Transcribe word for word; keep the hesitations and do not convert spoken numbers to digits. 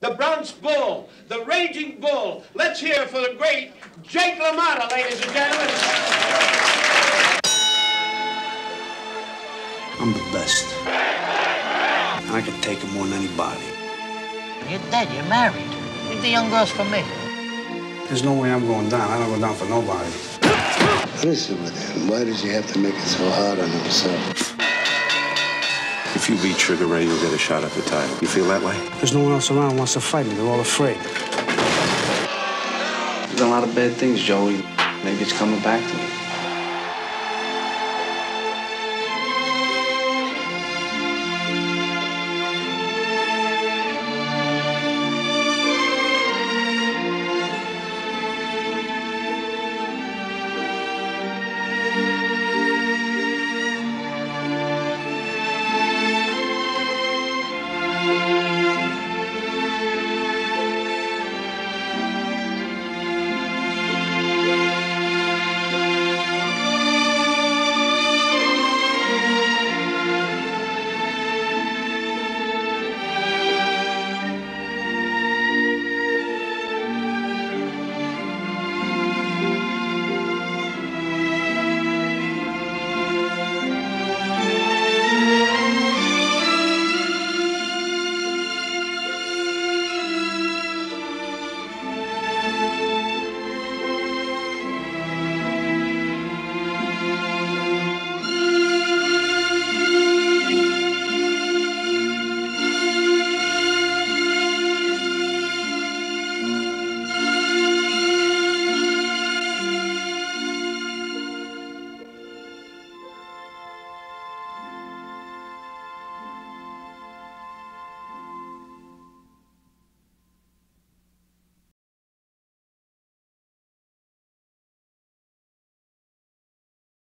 The Bronx Bull, the Raging Bull. Let's hear for the great Jake LaMotta, ladies and gentlemen. I'm the best. I can take it more than anybody. You're dead, you're married. Leave the young girls for me. There's no way I'm going down. I don't go down for nobody. Listen with him. Why did you have to make it so hard on himself? If you beat Sugar Ray, you'll get a shot at the title. You feel that way? There's no one else around who wants to fight me. They're all afraid. There's a lot of bad things, Joey. Maybe it's coming back to me. Thank you.